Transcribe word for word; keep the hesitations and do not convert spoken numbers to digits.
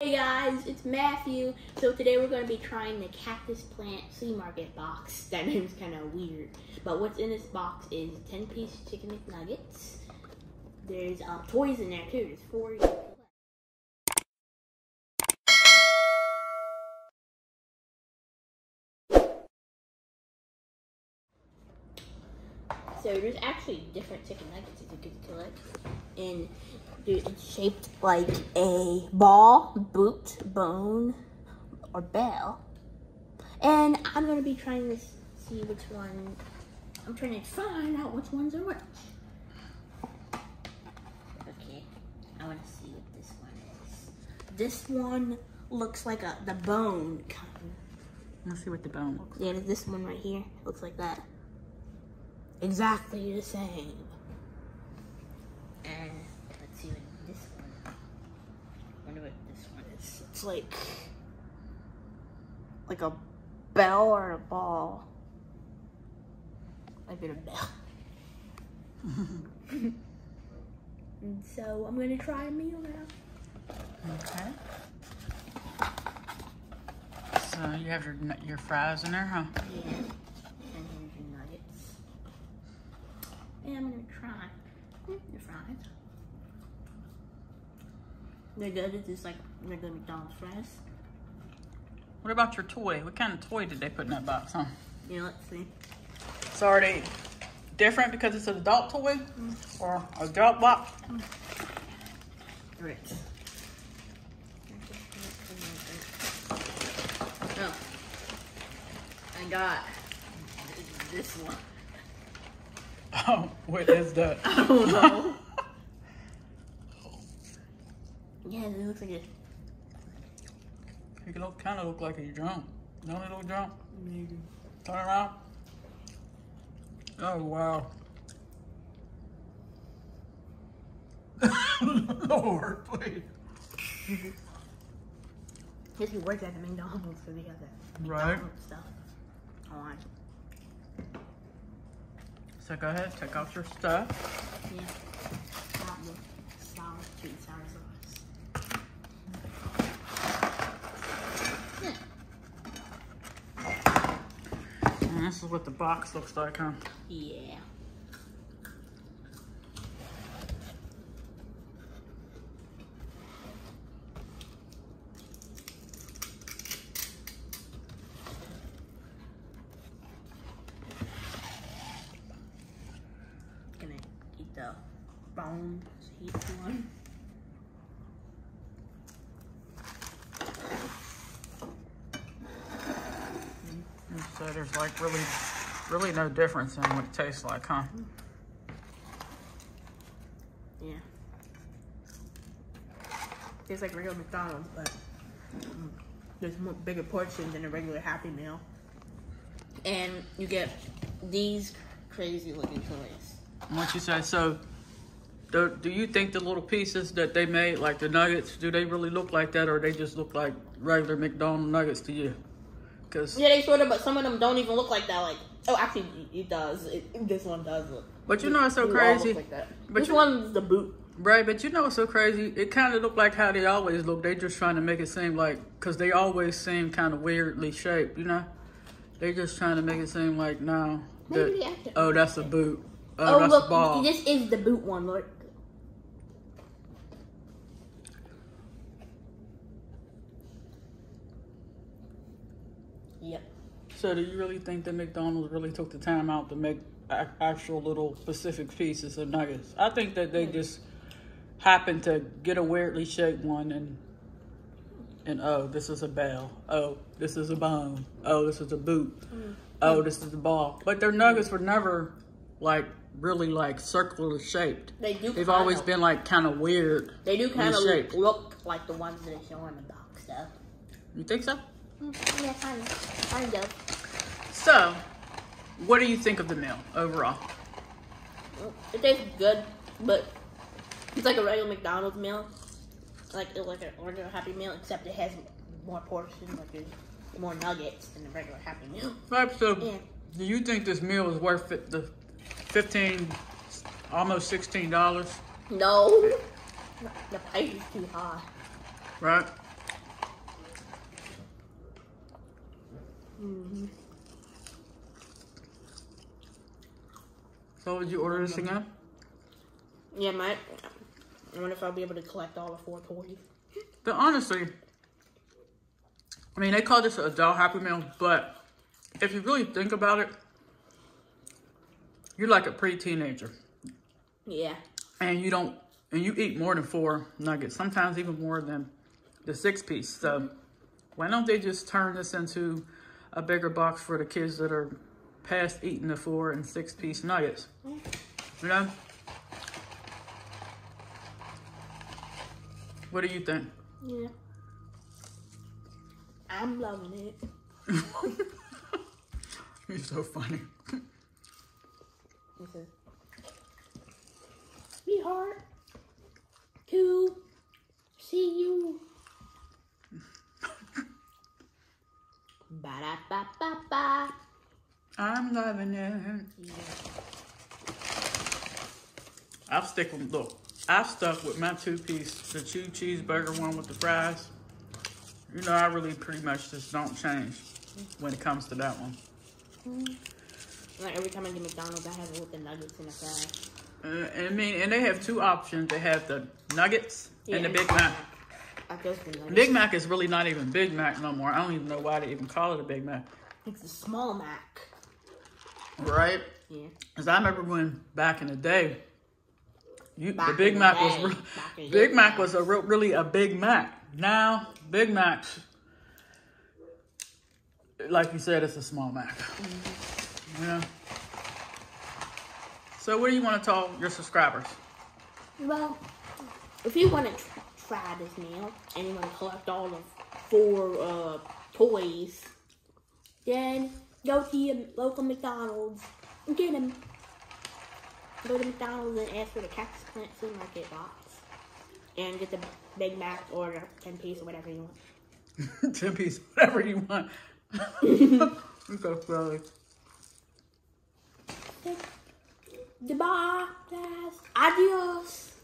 Hey guys, it's Matthew. So today we're going to be trying the Cactus Plant Sea Market box. That name's kind of weird. But what's in this box is ten piece chicken McNuggets. There's um, toys in there too. There's four. So there's actually different chicken nuggets that you could collect. And it's shaped like a ball, boot, bone, or bell. And I'm going to be trying to see which one. I'm trying to find out which ones are which. Okay, I want to see what this one is. This one looks like a the bone kind of. Let's see what the bone looks like. Yeah, this one right here looks like that. Exactly the same. And let's see what this one. I wonder what this one is. It's like like a bell or a ball. I've been a bell. And so I'm gonna try a meal now. Okay. So you have your your fries in there, huh? Yeah. And I'm gonna try the fries. They're good. It's just like they're good McDonald's fries. What about your toy? What kind of toy did they put in that box, huh? Yeah, let's see. So are they different because it's an adult toy mm. or a adult box? Mm. Right. Oh, I got this one. Oh, what is that? I don't know. Yeah, it looks like it. You look, kind of look like you're drunk. Don't it look drunk? Maybe. Turn around. Oh, wow. Lord, please. Because he works at the McDonald's, so they got that McDonald's right. stuff. All right. So go ahead, take out your stuff. Yeah. Got the sour, sweet sour sauce. Yeah. And this is what the box looks like, huh? Yeah. The bones, each one. And so there's like really, really no difference in what it tastes like, huh? Yeah. Tastes like regular McDonald's, but there's more, bigger portions than a regular Happy Meal. And you get these crazy looking toys. What you say? So, do, do you think the little pieces that they made, like the nuggets, do they really look like that, or they just look like regular McDonald's nuggets to you? Cause yeah, they sort of, but some of them don't even look like that. Like, oh, actually, it does. It, this one does look. But you know, it's so it crazy. Like that. But this you, one's the boot, right? But you know, it's so crazy. It kind of looked like how they always look. They just trying to make it seem like, cause they always seem kind of weirdly shaped. You know, they just trying to make it seem like now. Maybe that, they oh, that's a boot. Uh, oh, look, ball. This is the boot one, look. Yep. So do you really think that McDonald's really took the time out to make actual little specific pieces of nuggets? I think that they just happened to get a weirdly shaped one and, and oh, this is a bell. Oh, this is a bone. Oh, this is a boot. Mm. Oh, this is a ball. But their nuggets were never, like, really like circular shaped. They do. They've always of, been like kind of weird. They do kind of look, look like the ones that are showing the box though. You think so? Mm, yeah, kind of. Kind of. So, what do you think of the meal overall? It tastes good, but it's like a regular McDonald's meal, like it's like an regular Happy Meal, except it has more portions, like there's more nuggets than the regular Happy Meal. Right. So, yeah. Do you think this meal is worth it? The Fifteen, almost sixteen dollars. No, the price is too high. Right. Mm-hmm. So would you order this again? Yeah, my. I wonder if I'll be able to collect all the four toys. But honestly, I mean, they call this an adult Happy Meal, but if you really think about it, you're like a pre-teenager. Yeah. And you don't, and you eat more than four nuggets, sometimes even more than the six piece. So why don't they just turn this into a bigger box for the kids that are past eating the four and six piece nuggets? You know? What do you think? Yeah. I'm loving it. You're so funny. Okay. Be hard to see you. Ba da ba ba ba. I'm loving it. Yeah. I'll stick with look. I've stuck with my two-piece, the two cheeseburger one with the fries. You know, I really pretty much just don't change when it comes to that one. Like every time I get McDonald's, I have it with the nuggets and the fries. Uh, I mean, and they have two options. They have the nuggets yeah, and the Big Mac. I guess the nuggets. Big Mac is really not even Big Mac no more. I don't even know why they even call it a Big Mac. It's a small Mac. Right? Yeah. Because I remember when, back in the day, You, the Big Mac day. was re Big Mac days. was a re really a Big Mac. Now Big Mac, like you said, it's a small Mac. Mm-hmm. Yeah. So what do you want to tell your subscribers? Well, if you want to try, try this meal and you want to collect all the four uh, toys, then go to your local McDonald's and get them. Go to McDonald's and ask for the Cactus Plant Sea Market box. And get the Big Mac order, ten piece or whatever you want. ten piece, whatever you want. You're so silly. Goodbye, guys. Adios.